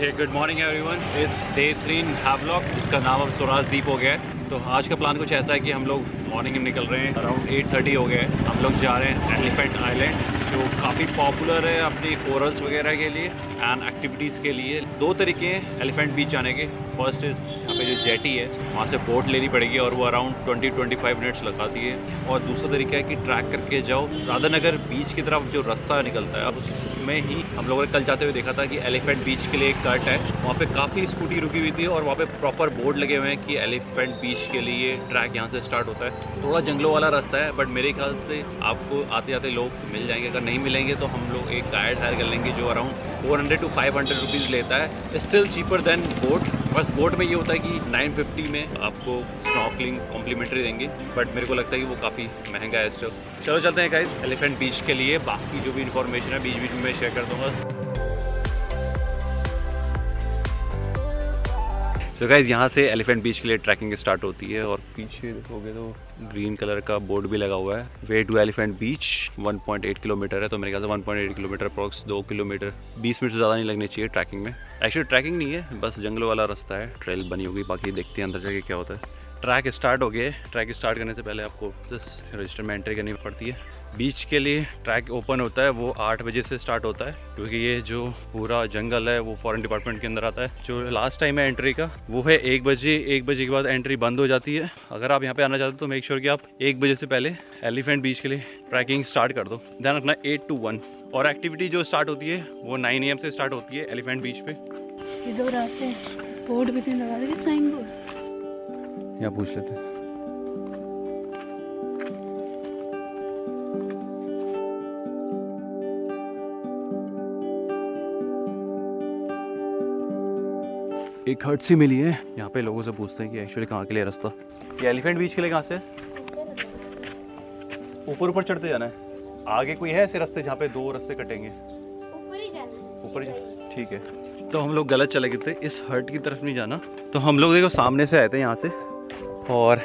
Hey, good morning everyone. It's day 3 in Havelock. इसका नाम अब सौराजदीप हो गया है। तो आज का प्लान कुछ ऐसा है कि हम लोग मॉर्निंग में निकल रहे हैं, अराउंड 8:30 हो गए। हम लोग जा रहे हैं एलिफेंट आइलैंड, जो काफ़ी पॉपुलर है अपनी कोरल्स वगैरह के लिए एंड एक्टिविटीज़ के लिए। दो तरीके हैं एलिफेंट बीच जाने के। फर्स्ट इज़ यहाँ पे जो जेटी है, वहाँ से बोट लेनी पड़ेगी और वो अराउंड 20-25 मिनट्स लगाती है। और दूसरा तरीका है कि ट्रैक करके जाओ। राधानगर बीच की तरफ जो रास्ता निकलता है, अब उसमें ही हम लोगों ने कल जाते हुए देखा था कि एलिफेंट बीच के लिए एक कट है, वहाँ पर काफ़ी स्कूटी रुकी हुई थी और वहाँ पर प्रॉपर बोर्ड लगे हुए हैं कि एलिफेंट बीच के लिए ट्रैक यहाँ से स्टार्ट होता है। थोड़ा जंगलों वाला रास्ता है, बट मेरे ख्याल से आपको आते आते लोग मिल जाएंगे। अगर नहीं मिलेंगे तो हम लोग एक गाइड हायर कर लेंगे जो अराउंड 400 to 500 रुपीज़ लेता है। Still cheaper than boat. बस बोट में ये होता है कि 950 में आपको स्नॉर्कलिंग कॉम्प्लीमेंट्री देंगे, बट मेरे को लगता है कि वो काफ़ी महंगा है स्टिल। चलो चलते हैं गाइस एलिफेंट बीच के लिए। बाकी जो भी इन्फॉर्मेशन है बीच बीच में मैं शेयर कर दूँगा। तो गाइज़ यहाँ से एलिफेंट बीच के लिए ट्रैकिंग स्टार्ट होती है और पीछे देखोगे तो ग्रीन कलर का बोर्ड भी लगा हुआ है, way to elephant beach. 1.8 kilometre है, तो मेरे ख्याल से 1.8 किलोमीटर अप्रॉक्स 2 किलोमीटर 20 मिनट से ज़्यादा नहीं लगने चाहिए ट्रैकिंग में। एक्चुअली ट्रैकिंग नहीं है, बस जंगलों वाला रास्ता है, ट्रेल बनी होगी। बाकी देखते हैं अंदर जाके क्या होता है। ट्रैक स्टार्ट हो गए। ट्रैक स्टार्ट करने से पहले आपको जस्ट रजिस्टर में एंट्री करनी पड़ती है। बीच के लिए ट्रैक ओपन होता है, वो 8 बजे से स्टार्ट होता है, क्योंकि ये जो पूरा जंगल है वो फॉरेस्ट डिपार्टमेंट के अंदर आता है। जो लास्ट टाइम है एंट्री का वो है 1 बजे। 1 बजे के बाद एंट्री बंद हो जाती है। अगर आप यहाँ पे आना चाहते हो तो मेक श्योर कि आप 1 बजे से पहले एलिफेंट बीच के लिए ट्रैकिंग स्टार्ट कर दो। ध्यान रखना 8 to 1। और एक्टिविटी जो स्टार्ट होती है वो 9 AM से स्टार्ट होती है एलिफेंट बीच पे। ये दो रास्ते बोर्ड भी लगा देंगे, साइन बोर्ड यहाँ पूछ लेते हैं। एक हट सी मिली है, यहाँ पे लोगों से पूछते हैं कि एक्चुअली कहाँ के लिए रास्ता। ये एलिफेंट बीच के लिए कहाँ से ऊपर ऊपर चढ़ते जाना है? आगे कोई है ऐसे रास्ते जहाँ पे 2 रास्ते कटेंगे? ऊपर ही जाना है। ऊपर ही जाना, ठीक है। तो हम लोग गलत चले गए थे, इस हट की तरफ नहीं जाना। तो हम लोग देखो सामने से आए थे यहाँ से, और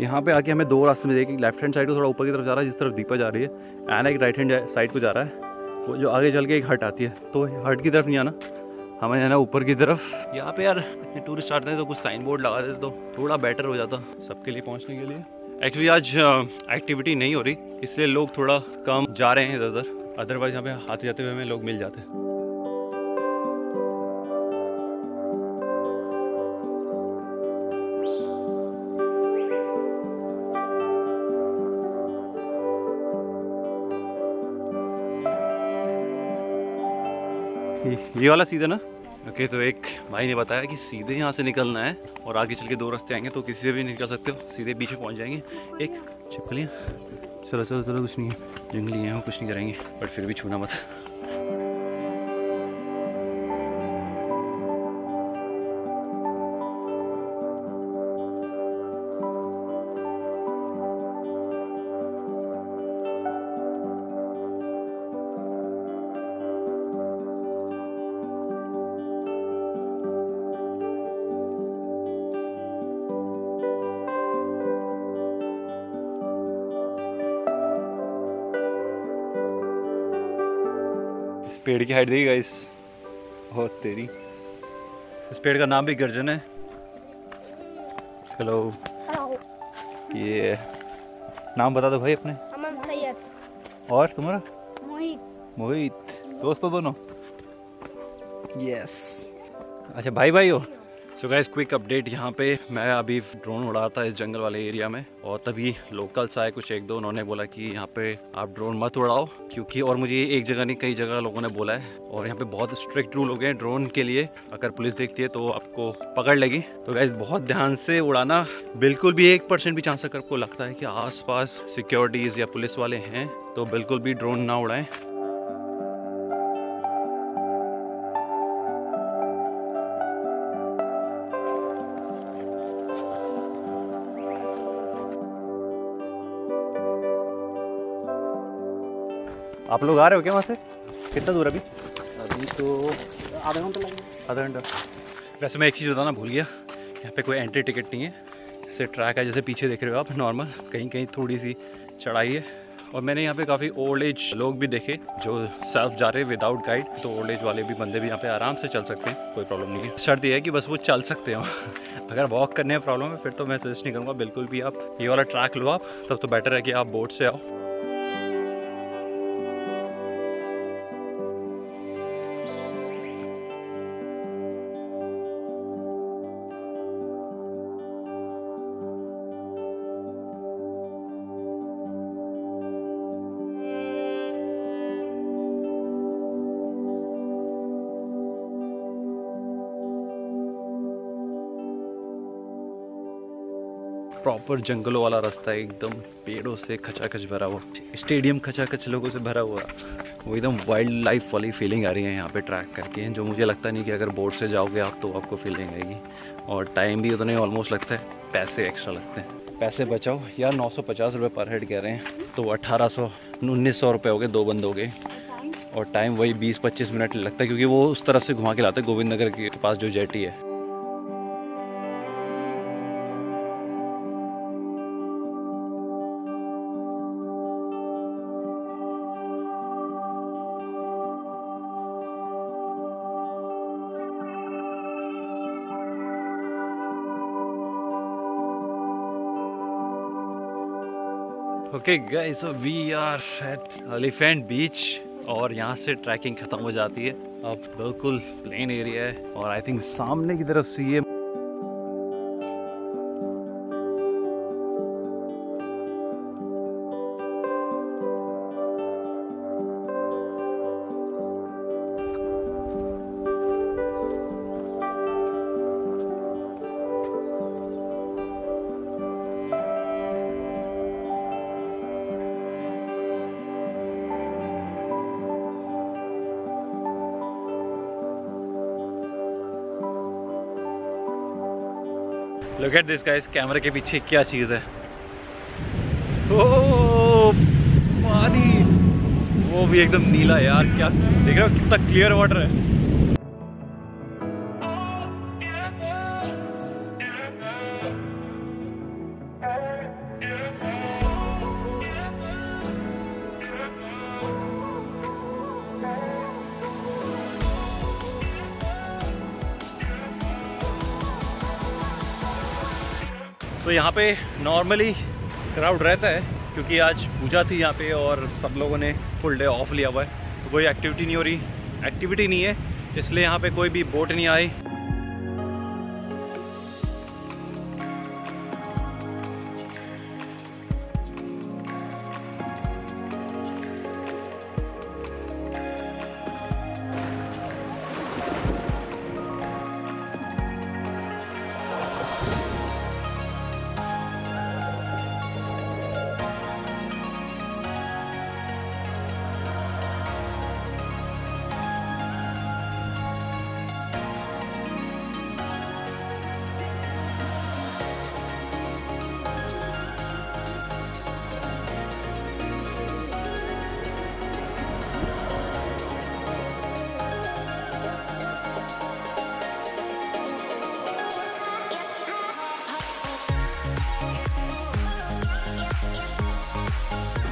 यहाँ पे आके हमें 2 रास्ते मिले। एक लेफ्ट हैंड साइड को थोड़ा ऊपर की तरफ जा रहा है जिस तरफ दीपा जा रही है, एंड एक राइट हैंड साइड को जा रहा है वो जो आगे चल के एक हट आती है। तो हट की तरफ नहीं आना, हमें जाना ऊपर की तरफ। यहाँ पे यार इतने टूरिस्ट आते हैं तो कुछ साइन बोर्ड लगा देते तो थोड़ा बेटर हो जाता सबके लिए पहुँचने के लिए। एक्चुअली आज एक्टिविटी नहीं हो रही, इसलिए लोग थोड़ा कम जा रहे हैं इधर उधर, अदरवाइज यहाँ पे आते जाते हुए हमें लोग मिल जाते हैं। ये वाला सीधा ना? ओके, तो एक भाई ने बताया कि सीधे यहाँ से निकलना है और आगे चल के 2 रास्ते आएंगे, तो किसी से भी निकल सकते हो, सीधे बीच में पहुँच जाएंगे। एक छिपकलियाँ, चलो चलो चलो, कुछ नहीं है, जंगली हैं, कुछ नहीं करेंगे, बट फिर भी छूना मत। पेड़ की हाइट देखी गाइस, और तेरी। इस पेड़ का नाम भी गर्जन है। हेलो, ये नाम बता दो भाई अपने। अमन सैयद। और तुम्हारा? मोहित। मोहित, दोस्तों दोनों? यस। अच्छा भाई भाई हो। सो गाइस क्विक अपडेट, यहाँ पे मैं अभी ड्रोन उड़ा था इस जंगल वाले एरिया में, और तभी लोकल्स आए कुछ 1-2, उन्होंने बोला कि यहाँ पे आप ड्रोन मत उड़ाओ, क्योंकि और मुझे एक जगह नहीं कई जगह लोगों ने बोला है। और यहाँ पे बहुत स्ट्रिक्ट रूल हो गए हैं ड्रोन के लिए, अगर पुलिस देखती है तो आपको पकड़ लेगी। तो गाइस बहुत ध्यान से उड़ाना, बिल्कुल भी 1% भी चांस अगर आपको लगता है कि आस पास सिक्योरिटीज़ या पुलिस वाले हैं तो बिल्कुल भी ड्रोन ना उड़ाएँ। आप लोग आ रहे हो क्या वहाँ से? कितना दूर? अभी तो आधा घंटा लगेगा। आधा घंटा। वैसे मैं एक चीज़ बताना भूल गया, यहाँ पे कोई एंट्री टिकट नहीं है। ऐसे ट्रैक है जैसे पीछे देख रहे हो आप, नॉर्मल। कहीं कहीं थोड़ी सी चढ़ाई है और मैंने यहाँ पे काफ़ी ओल्ड एज लोग भी देखे जो सेल्फ जा रहे हैं विदाउट गाइड। तो ओल्ड एज वाले भी बंदे भी यहाँ पे आराम से चल सकते हैं, कोई प्रॉब्लम नहीं है। शर्त यह है कि बस वो चल सकते हो अगर वॉक करने में प्रॉब्लम है फिर तो मैं सजेस्ट नहीं करूँगा बिल्कुल भी। आप ये वाला ट्रैक लो आप, तब तो बेटर है कि आप बोट से आओ। प्रॉपर जंगलों वाला रास्ता है, एकदम पेड़ों से खचाखच भरा हुआ, स्टेडियम खचाखच लोगों से भरा हुआ, वो एकदम वाइल्ड लाइफ वाली फीलिंग आ रही है यहाँ पे ट्रैक करके, जो मुझे लगता नहीं कि अगर बोट से जाओगे आप तो आपको फीलिंग आएगी। और टाइम भी उतने ऑलमोस्ट लगता है, पैसे एक्स्ट्रा लगते हैं। पैसे बचाओ यार, 950 रुपये पर हेड कह रहे हैं तो 1900 रुपये हो गए दो बंद हो गए, और टाइम वही 20-25 मिनट लगता है क्योंकि वो उस तरफ से घुमा के लाते हैं गोविंद नगर के पास जो जेटी है। Okay guys, we are at elephant बीच और यहाँ से ट्रैकिंग खत्म हो जाती है। अब बिल्कुल प्लेन एरिया है और आई थिंक सामने की तरफ से ये Look at this guys, कैमरे के पीछे क्या चीज़ है। ओह पानी, वो भी एकदम नीला यार, क्या देख रहे हो कितना क्लियर वाटर है। तो यहाँ पे नॉर्मली क्राउड रहता है क्योंकि आज पूजा थी यहाँ पे और सब लोगों ने फुल डे ऑफ लिया हुआ है तो कोई एक्टिविटी नहीं हो रही, एक्टिविटी नहीं है इसलिए यहाँ पे कोई भी बोट नहीं आई।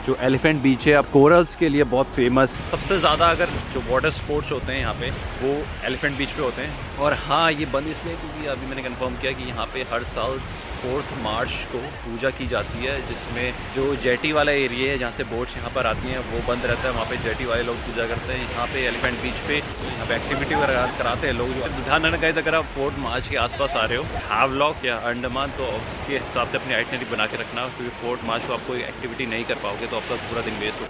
जो एलिफेंट बीच है अब कोरल्स के लिए बहुत फेमस, सबसे ज़्यादा अगर जो वाटर स्पोर्ट्स होते हैं यहाँ पे वो एलिफेंट बीच पे होते हैं। और हाँ ये बंद इसलिए क्योंकि अभी मैंने कंफर्म किया कि यहाँ पे हर साल 4 मार्च को पूजा की जाती है जिसमें जो जेटी वाला एरिया है जहाँ से बोट्स यहाँ पर आती हैं वो बंद रहता है, वहाँ पे जेटी वाले लोग पूजा करते हैं। यहाँ पे एलिफेंट बीच पे यहाँ पे एक्टिविटी वगैरह कराते हैं लोग। ध्यान रखना गाइस, अगर आप 4 मार्च के आसपास आ रहे हो हैवलॉक या अंडमान तो उसके हिसाब से अपनी आइटनरी बना के रखना क्योंकि 4 मार्च को आप कोई एक्टिविटी नहीं कर पाओगे तो आपका पूरा दिन वेस्ट हो।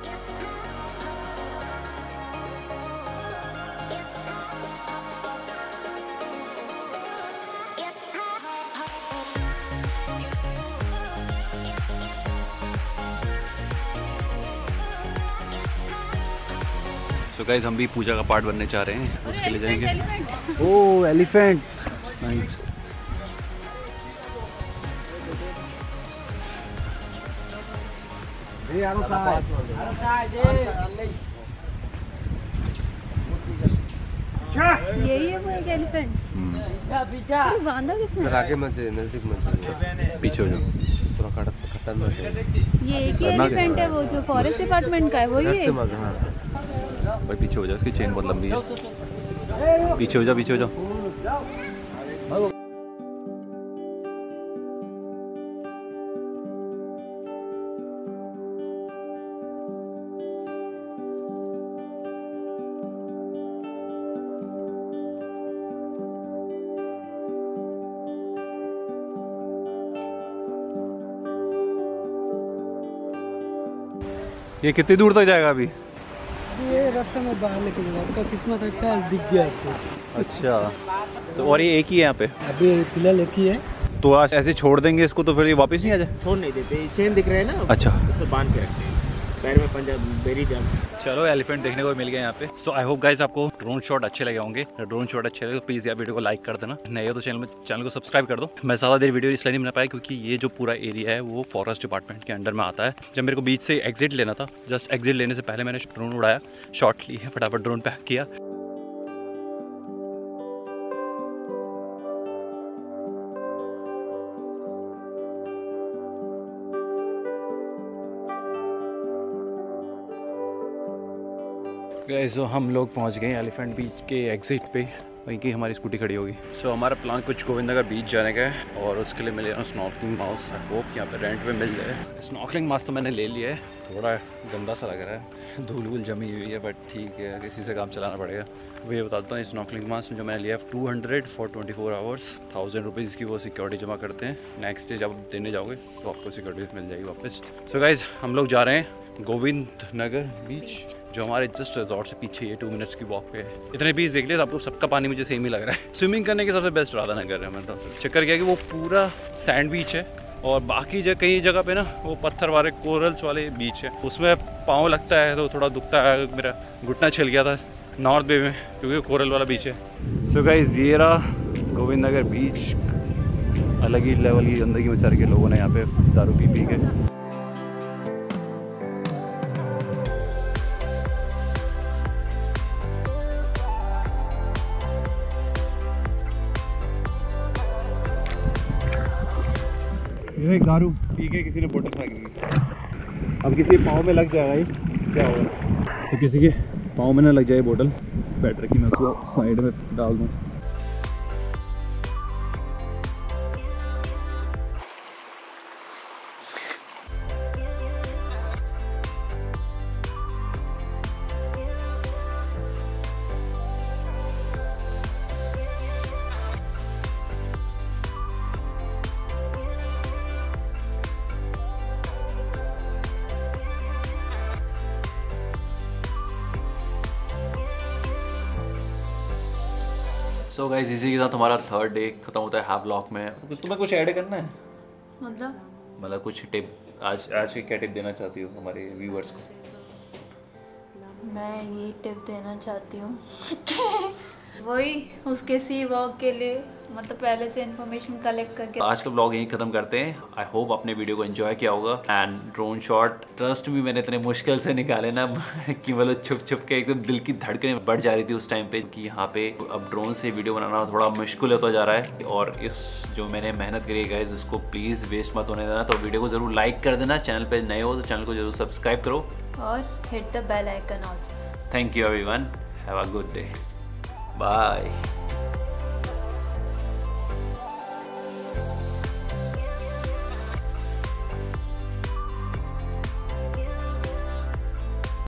तो गाइस हम भी पूजा का पार्ट बनने चाह रहे हैं, उसके लिए जाएंगे। Oh elephant, nice. यही है वो एक एलिफेंट। पीछे मत जाओ, नजदीक मत जाओ, पीछे हो जाओ। पूरा खतरनाक है। ये एक एलिफेंट है वो जो फॉरेस्ट डिपार्टमेंट का है वही है। भाई पीछे हो जाओ, इसकी चेन बहुत लंबी है, पीछे हो जाओ, पीछे हो जाओ। ये कितनी दूर तक जाएगा अभी? ये रास्ते में बाहर निकलेगा, आपका किस्मत अच्छा दिख गया आपको। अच्छा, तो और ये एक ही है यहाँ पे अभी फिलहाल, एक ही है। तो आज ऐसे छोड़ देंगे इसको तो फिर ये वापस नहीं आ जाए? छोड़ नहीं देते, चेन दिख रहे हैं ना। अच्छा, इससे बांध के रखते हैं पैर में, पंजाब बेरी जाम। चलो एलिफेंट देखने को मिल गया यहाँ पे। सो आई होप गाइस आपको ड्रोन शॉट अच्छे लगे होंगे। ड्रोन शॉट अच्छे लगे तो प्लीज यार वीडियो को लाइक कर देना, नहीं हो तो चैनल को सब्सक्राइब कर दो। मैं ज़्यादा देर वीडियो इसलिए नहीं बना पाया क्योंकि ये जो पूरा एरिया है वो फॉरेस्ट डिपार्टमेंट के अंडर में आता है। जब मेरे को बीच से एग्जिट लेना था, जस्ट एग्जिट लेने से पहले मैंने ड्रोन उड़ाया, शॉट ली है, फटाफट ड्रोन पैक किया। गाइस हम लोग पहुंच गए एलिफेंट बीच के एग्जिट पे, वहीं की हमारी स्कूटी खड़ी होगी। सो हमारा प्लान कुछ गोविंद नगर बीच जाने का है और उसके लिए मैं ले रहा हूँ स्नॉर्कलिंग माउस। आई होप यहाँ पे रेंट पे मिल जाए। स्नॉर्कलिंग माउस तो मैंने ले लिया है, थोड़ा गंदा सा लग रहा है, धूल वूल जमी हुई है, बट ठीक है, किसी से काम चलाना पड़ेगा। वो ये बताता हूँ, स्नॉर्कलिंग मास्क जो मैंने लिया 200 फॉर 24 आवर्स, 1000 रुपीज़ की वो सिक्योरिटी जमा करते हैं। नेक्स्ट डे जब देने जाओगे तो आपको सिक्योरिटी मिल जाएगी वापस। सो गाइज हम लोग जा रहे हैं गोविंद नगर बीच, जो हमारे जस्ट रिजॉर्ट से पीछे ये 2 मिनट्स की वॉक पे है। इतने बीच देख लिया आपको, सबका पानी मुझे सेम ही लग रहा है। स्विमिंग करने के सबसे बेस्ट राधानगर है। मतलब चक्कर क्या है कि वो पूरा सैंड बीच है और बाकी कई जगह पे ना वो पत्थर वाले कोरल्स वाले बीच है, उसमें पाँव लगता है तो थोड़ा दुखता है। मेरा घुटना छिल गया था नॉर्थ बे में क्योंकि कोरल वाला बीच है। सो गाइस ये रहा गोविंद नगर बीच। अलग ही लेवल की ज़िंदगी में चल के लोगों ने यहाँ पे दारू पी के। दारू पी के किसी ने बोतल फेंकी, अब किसी के पाँव में लग जाएगा, ये क्या होगा? तो किसी के पाँव में ना लग जाए बोतल, बेटर कि मैं उसको साइड में डाल दूँ। सो गाइस इसी के साथ हमारा 3rd डे खत्म होता है हैवलॉक में। तुम्हें कुछ ऐड करना है? मतलब कुछ टिप आज की क्या टिप देना चाहती हो हमारे व्यूअर्स को? मैं ये टिप देना चाहती हूँ वही उसके सी वॉक के लिए, मतलब पहले से इन्फॉर्मेशन कलेक्ट करके। आज का ब्लॉग यहीं खत्म करते हैं। आई होप आपने वीडियो को एंजॉय किया होगा। एंड ड्रोन शॉट ट्रस्ट भी मैंने इतने मुश्किल से निकाले ना कि मतलब छुप छुप के, एकदम दिल की धड़कनें बढ़ जा रही थी उस टाइम पे कि यहाँ पे अब ड्रोन से वीडियो बनाना थोड़ा मुश्किल होता जा रहा है। और इस जो मैंने मेहनत करी है गाइस उसको प्लीज़ वेस्ट मत होने देना। तो वीडियो को जरूर लाइक कर देना, चैनल पर नए हो तो चैनल को जरूर सब्सक्राइब करो और hit the bell icon also. Thank you everyone, have a good day, bye.